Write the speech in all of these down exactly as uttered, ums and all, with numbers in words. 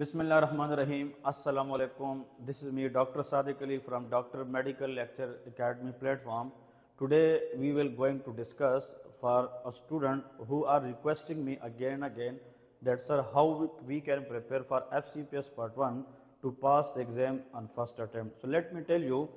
Bismillahirrahmanirrahim. Assalamu alaikum. This is me, Doctor Sadiq Ali from Doctor Medical Lecture Academy platform. Today we will going to discuss for a student who are requesting me again and again that sir, how we can prepare for F C P S part one to pass the exam on first attempt. So let me tell you,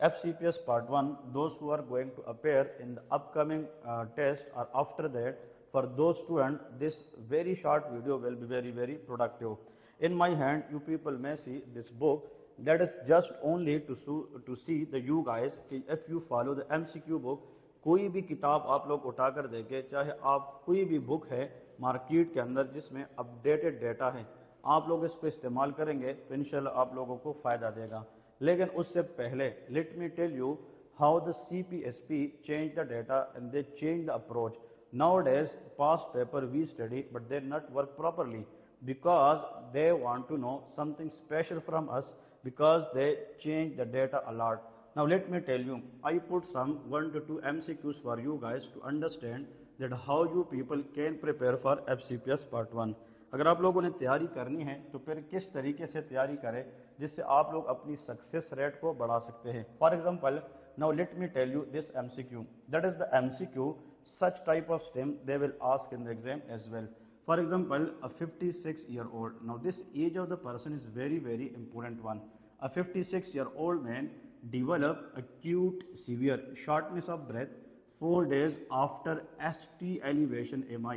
F C P S part one, those who are going to appear in the upcoming uh, test or after that, for those students, this very short video will be very, very productive. In my hand, you people may see this book. That is just only to, to see the you guys, if you follow the M C Q book, कोई भी किताब आप लोग उठाकर देखें, चाहे आप कोई भी बुक है मार्केट के अंदर जिसमें अपडेटेड डेटा है, आप लोग इस पर इस्तेमाल करेंगे तो इंशाल्लाह आप लोगों को फ़ायदा देगा। लेकिन उससे पहले let me tell you how the C P S P change the data and they change the approach. Nowadays, past paper we study, but they not work properly because they want to know something special from us because they change the data a lot. Now let me tell you, I put some one to two M C Qs for you guys to understand that how you people can prepare for F C P S part one. अगर आप लोगों ने तैयारी करनी है तो फिर किस तरीके से तैयारी करें जिससे आप लोग अपनी सक्सेस रेट को बढ़ा सकते हैं। For example, now let me tell you this M C Q. That is the M C Q. Such type of stem they will ask in the exam as well. For example, a fifty-six year old. Now this age of the person is very very important one. A fifty-six year old man develop acute severe shortness of breath four days after S T elevation M I.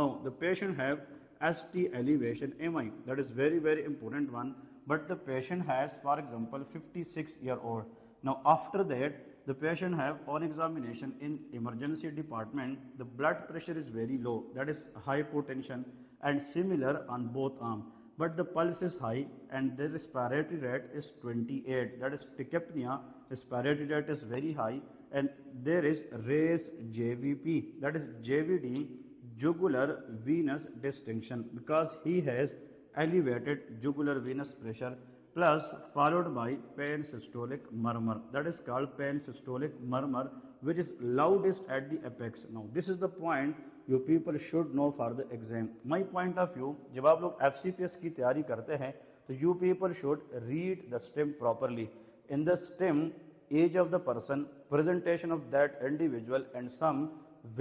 Now the patient have S T elevation M I. That is very very important one. But the patient has, for example, fifty-six year old. Now after that, the patient have on examination in emergency department, the blood pressure is very low, that is hypotension, and similar on both arms. But the pulse is high and the respiratory rate is twenty-eight, that is tachypnea, respiratory rate is very high, and there is raised J V P, that is J V D, jugular venous distension, because he has elevated jugular venous pressure, plus followed by pansystolic murmur. That is called pansystolic murmur, which is loudest at the apex. Now this is the point you people should know for the exam. My point of view, जब आप लोग F C P S की तैयारी करते हैं तो you people should read the stem properly. In the stem, age of the person, presentation of that individual, and some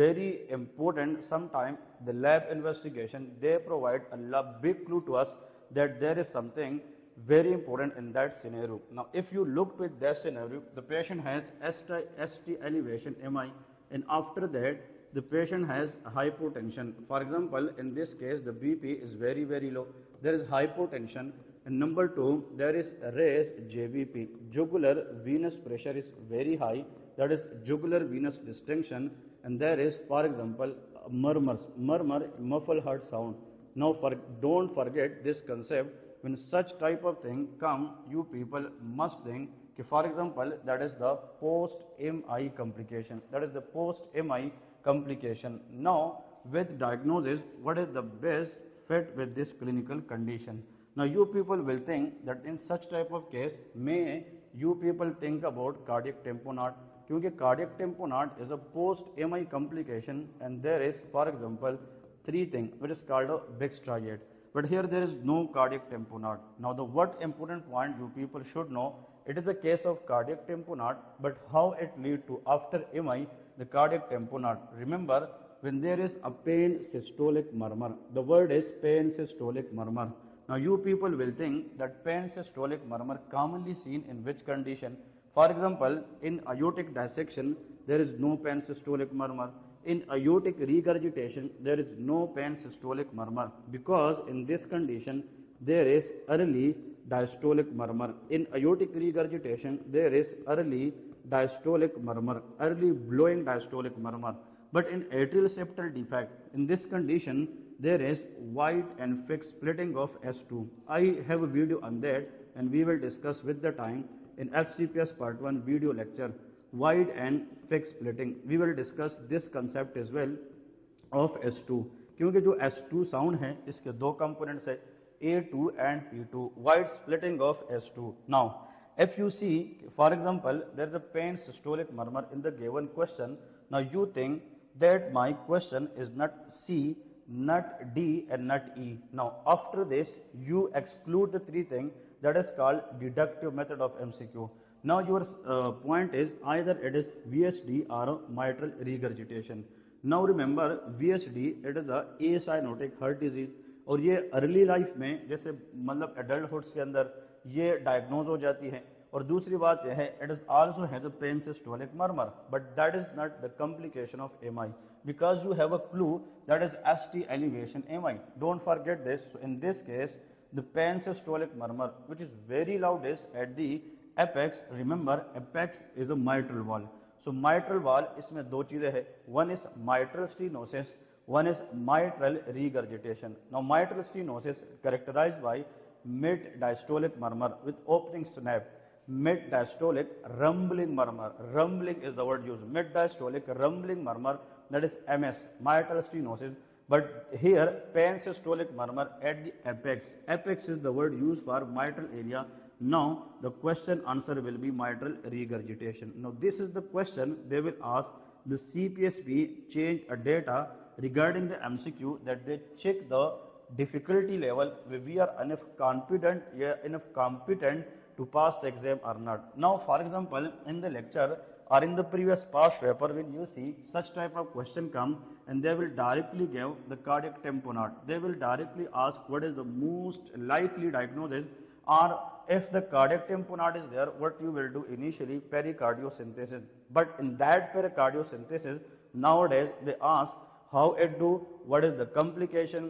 very important sometime the lab investigation, they provide a big clue to us that there is something very important in that scenario. Now if you look with that scenario, the patient has S T elevation M I, and after that the patient has hypotension. For example, in this case the B P is very very low, there is hypotension, and number two, there is raised J V P, jugular venous pressure is very high, that is jugular venous distension, and there is, for example, murmurs, murmur, muffled heart sound. Now for, don't forget this concept. When such type of thing come, you people must think, for example, that is the post-M I complication. That is the post-M I complication. Now, with diagnosis, what is the best fit with this clinical condition? Now, you people will think that in such type of case, may you people think about cardiac tamponade, because cardiac tamponade is a post-M I complication, and there is, for example, three things, which is called a Bix triad. But here there is no cardiac tamponade. Now the what important point you people should know, it is a case of cardiac tamponade, but how it lead to after M I, the cardiac tamponade. Remember, when there is a pansystolic murmur, the word is pansystolic murmur. Now you people will think that pansystolic murmur commonly seen in which condition? For example, in aortic dissection, there is no pansystolic murmur. In aortic regurgitation, there is no pansystolic murmur, because in this condition, there is early diastolic murmur. In aortic regurgitation, there is early diastolic murmur, early blowing diastolic murmur. But in atrial septal defect, in this condition, there is wide and fixed splitting of S two. I have a video on that, and we will discuss with the time in F C P S part one video lecture. Wide and fixed splitting, we will discuss this concept as well of S two, क्योंकि जो S two sound है इसके दो components है, A two and P two, wide splitting of S two. Now if you see, for example, there is a pansystolic murmur in the given question. Now you think that my question is not C, nut D and nut E. Now, after this, you exclude the three things that is called deductive method of M C Q. Now, your uh, point is either it is V S D or mitral regurgitation. Now, remember V S D, it is a acyanotic heart disease. और ये early life में जैसे मतलब एडल्टहुड्स के अंदर ये diagnose हो जाती है. और दूसरी बात यह है it is also has a pansystolic murmur but that is not the complication of MI because you have a clue that is ST elevation MI. Don't forget this. In this case the pansystolic murmur which is very loud is at the apex. Remember apex is a mitral valve. So mitral valve इसमें दो चीजें है. One is mitral stenosis, one is mitral regurgitation. Now mitral stenosis characterized by mid diastolic murmur with opening snap, mid diastolic rumbling murmur. Rumbling is the word used. Mid diastolic rumbling murmur, that is M S, mitral stenosis. But here pansystolic murmur at the apex. Apex is the word used for mitral area. Now the question answer will be mitral regurgitation. Now this is the question they will ask. The C P S P change a data regarding the M C Q that they check the difficulty level where we are enough confident, yeah, enough competent to pass the exam or not. Now, for example, in the lecture or in the previous past paper, when you see such type of question come and they will directly give the cardiac tamponade. They will directly ask what is the most likely diagnosis, or if the cardiac tamponade is there, what you will do initially, pericardiocentesis. But in that pericardiocentesis, nowadays they ask how it do, what is the complication,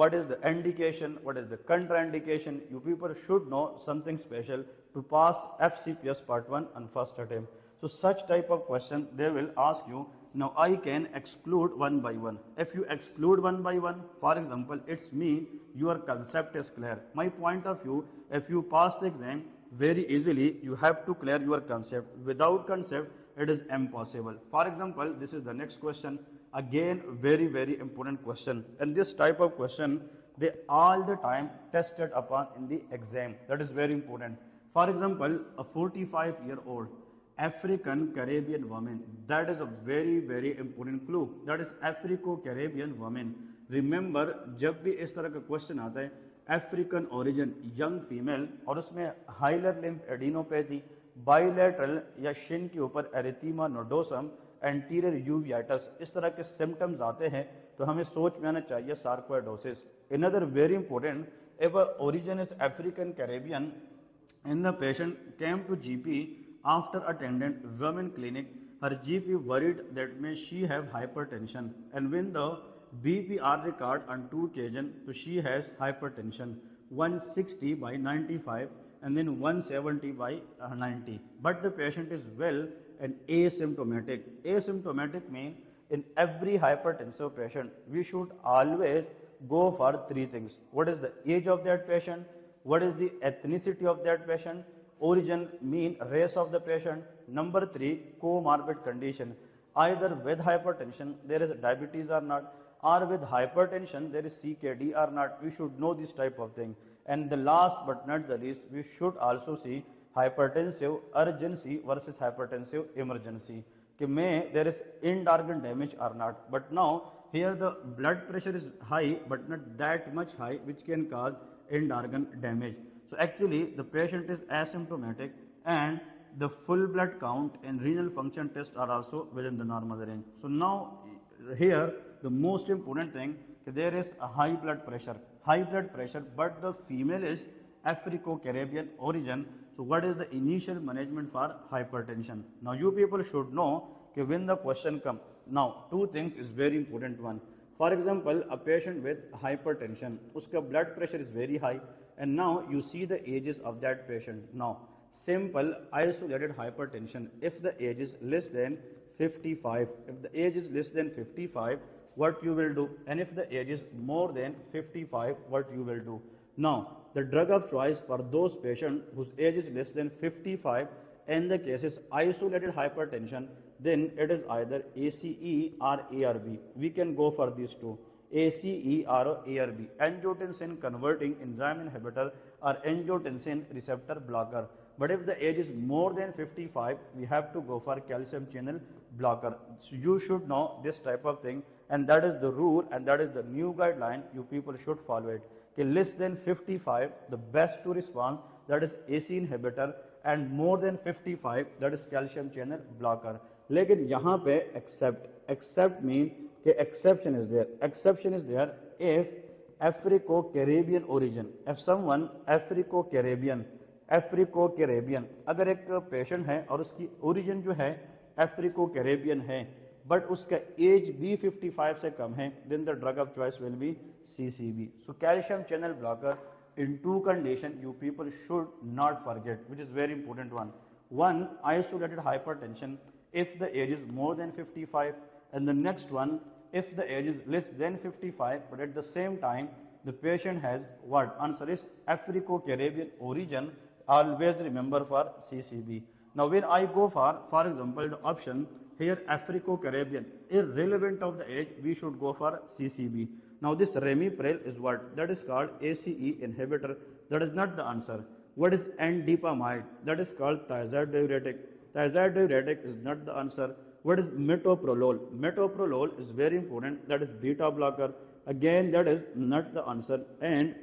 what is the indication, what is the contraindication. You people should know something special to pass F C P S part one on first attempt. So such type of question they will ask you. Now I can exclude one by one. If you exclude one by one, for example, it's me, your concept is clear. My point of view, if you pass the exam very easily, you have to clear your concept. Without concept, it is impossible. For example, this is the next question. Again, very, very important question. And this type of question, they all the time tested upon in the exam. That is very important. For example, a forty-five year old African Caribbean woman. That is a very, very important clue. That is Africo-Caribbean woman. Remember, जब भी इस तरह का question आता है, African origin, young female, और उसमें hilar lymph adenopathy, bilateral या shin के ऊपर erythema nodosum, anterior uveitis, इस तरह के symptoms आते हैं, तो हमें सोच में आना चाहिए sarcoidosis. Another very important, if a origin is African Caribbean, and the patient came to G P after attendant women clinic, her G P worried that may she have hypertension, and when the B P R record on two occasions, so she has hypertension, one sixty by ninety-five and then one seventy by ninety. But the patient is well and asymptomatic. Asymptomatic means in every hypertensive patient, we should always go for three things. What is the age of that patient? What is the ethnicity of that patient? Origin mean race of the patient. Number three, comorbid condition. Either with hypertension there is diabetes or not, or with hypertension there is C K D or not. We should know this type of thing. And the last but not the least, we should also see hypertensive urgency versus hypertensive emergency. Ki may there is end organ damage or not. But now here the blood pressure is high but not that much high which can cause end organ damage. So actually the patient is asymptomatic and the full blood count and renal function tests are also within the normal range. So now here the most important thing, there is a high blood pressure, high blood pressure, but the female is Africo-Caribbean origin. So what is the initial management for hypertension? Now you people should know when the question comes. Now two things is very important one. For example, a patient with hypertension, uska blood pressure is very high. And now you see the ages of that patient. Now, simple isolated hypertension. If the age is less than fifty-five, if the age is less than fifty-five, what you will do? And if the age is more than fifty-five, what you will do? Now, the drug of choice for those patients whose age is less than fifty-five and the case is isolated hypertension, then it is either A C E or A R B. We can go for these two. A C E or A R B, angiotensin converting enzyme inhibitor or angiotensin receptor blocker. But if the age is more than fifty-five, we have to go for calcium channel blocker. So you should know this type of thing. and that is the rule and that is the new guideline. You people should follow it. Okay, less than fifty-five, the best to respond, that is A C E inhibitor, and more than fifty-five, that is calcium channel blocker. Lekin yahan pe except, except mean ke exception is there. Exception is there if Africo-Caribbean origin, if someone Africo-Caribbean, Africo-Caribbean, अगर एक patient है और उसकी origin जो है Africo-Caribbean है, but उसका age भी fifty-five से कम है, then the drug of choice will be C C B. So calcium channel blocker in two conditions you people should not forget, which is very important one. One, isolated hypertension if the age is more than fifty-five, and the next one, if the age is less than fifty-five, but at the same time the patient has what? Answer is Africo-Caribbean origin. Always remember for C C B. Now when I go for, for example, the option here Africo-Caribbean, irrelevant of the age, we should go for C C B. Now this remipril is what? That is called A C E inhibitor. That is not the answer. What is N-dipamide? That is called thiazide diuretic. Thiazide diuretic is not the answer. What is metoprolol? Metoprolol is very important. That is beta blocker. Again, that is not the answer. And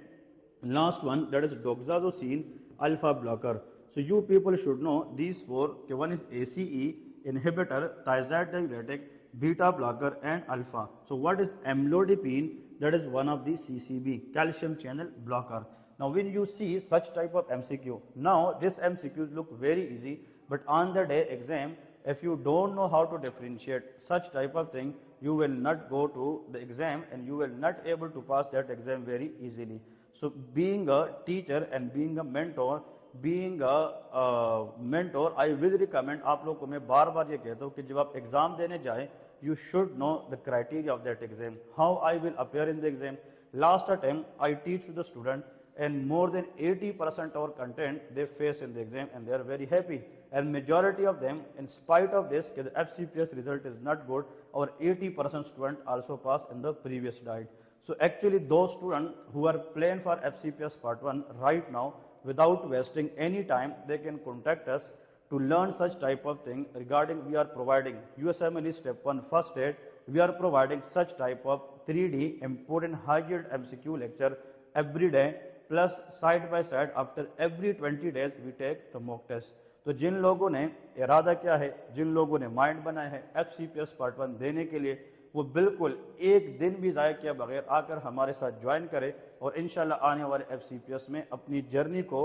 last one, that is doxazosin alpha blocker. So you people should know these four. Okay, one is A C E inhibitor, thiazide diuretic, beta blocker, and alpha. So what is amlodipine? That is one of the C C B, calcium channel blocker. Now when you see such type of M C Q, now this M C Qs look very easy, but on the day exam, if you don't know how to differentiate such type of thing, you will not go to the exam and you will not able to pass that exam very easily. So being a teacher and being a mentor, being a uh, mentor, I will recommend aap log ko main baar baar ye kehta hu ki jab aap exam dene jaye, you should know the criteria of that exam, how I will appear in the exam. Last attempt, I teach to the student, and more than eighty percent of content they face in the exam and they are very happy. And majority of them, in spite of this, the F C P S result is not good, our eighty percent student also passed in the previous diet. So actually those students who are playing for F C P S part one right now, without wasting any time, they can contact us to learn such type of thing regarding. We are providing U S M L E Step one First Aid. We are providing such type of three D important high-yield M C Q lecture every day, plus side by side after every twenty days we take the mock test. तो जिन लोगों ने इरादा किया है, जिन लोगों ने mind बनाया है F C P S Part one देने के लिए, वो बिल्कुल एक दिन भी ज़ाया किया बगैर आकर हमारे साथ ज्वाइन करें और इंशाल्लाह आने वाले F C P S में अपनी जर्नी को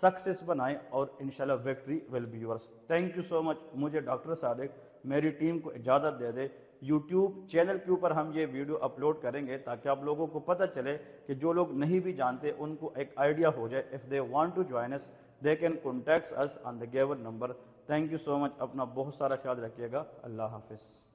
सक्सेस बनाएं और इंशाल्लाह victory will be yours. Thank you so much. मुझे डॉक्टर सादिक, मेरी टीम को इजाज़त दे दे। यूट्यूब चैनल के ऊपर हम ये वीडियो अपलोड करेंगे ताकि आप लोगों को पता चले कि जो लोग नहीं भी जानते उनको एक आइडिया हो जाए। If they want to join us, they can contact us on the given number. Thank you so much. अपना बहुत सारा ख्याल रखिएगा. Allah Hafiz.